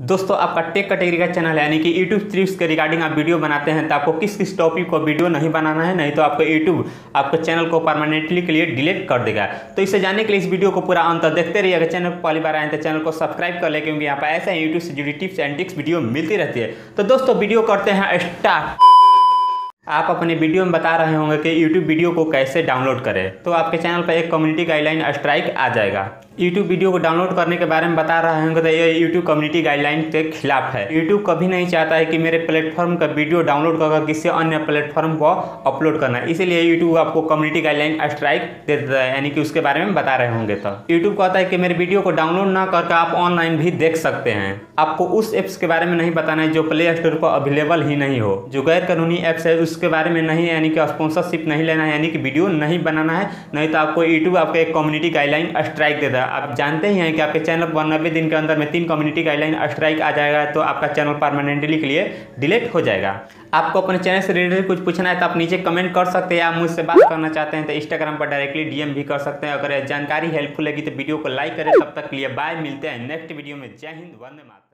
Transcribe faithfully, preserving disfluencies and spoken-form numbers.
दोस्तों आपका take category का चैनल यानी कि YouTube टिप्स के रिगार्डिंग आप वीडियो बनाते हैं तो आपको किस किस टॉपिक को वीडियो नहीं बनाना है, नहीं तो आपको YouTube आपके चैनल को परमानेंटली के लिए डिलीट कर देगा। तो इसे जानने के लिए इस वीडियो को पूरा अंत तक देखते रहिए। अगर चैनल पर पहली बार आए तो चैनल को सब्सक्राइब कर ले, क्योंकि यहाँ पर ऐसा ही यूट्यूब से जुड़ी टिप्स एंड ट्रिक्स वीडियो मिलती रहती है। तो दोस्तों वीडियो करते हैं स्टार्ट। आप अपने वीडियो में बता रहे होंगे कि YouTube वीडियो को कैसे डाउनलोड करें, तो आपके चैनल पर एक कम्युनिटी गाइडलाइन स्ट्राइक आ जाएगा। YouTube वीडियो को डाउनलोड करने के बारे में बता रहे होंगे तो ये YouTube कम्युनिटी गाइडलाइन के खिलाफ है। YouTube कभी नहीं चाहता है कि मेरे प्लेटफॉर्म का वीडियो डाउनलोड करके किसी अन्य प्लेटफॉर्म को अपलोड करना, इसीलिए YouTube आपको कम्युनिटी गाइडलाइन स्ट्राइक दे देता है, यानी कि उसके बारे में बता रहे होंगे। तो YouTube कहता है कि मेरे वीडियो को डाउनलोड ना करके आप ऑनलाइन भी देख सकते हैं। आपको उस ऐप्स के बारे में नहीं बताना है जो प्ले स्टोर पर अवेलेबल ही नहीं हो, जो गैर कानूनी ऐप्स है उसके बारे में नहीं, यानी कि स्पॉन्सरशिप नहीं लेना है, यानी कि वीडियो नहीं बनाना है, नहीं तो आपको यूट्यूब आपके एक कम्युनिटी गाइडलाइन स्ट्राइक देता है। आप जानते ही हैं कि आपके चैनल पर नब्बे दिन के अंदर में तीन कम्युनिटी गाइडलाइन स्ट्राइक आ जाएगा, तो आपका चैनल परमानेंटली के लिए डिलीट हो जाएगा। आपको अपने चैनल से रिलेटेड कुछ पूछना है तो आप नीचे कमेंट कर सकते हैं, या मुझसे बात करना चाहते हैं तो इंस्टाग्राम पर डायरेक्टली डीएम भी कर सकते हैं। अगर जानकारी हेल्पफुल लगी तो वीडियो को लाइक करें। तब तक के लिए बाय, मिलते हैं नेक्स्ट वीडियो में। जय हिंद, वंदे मातरम।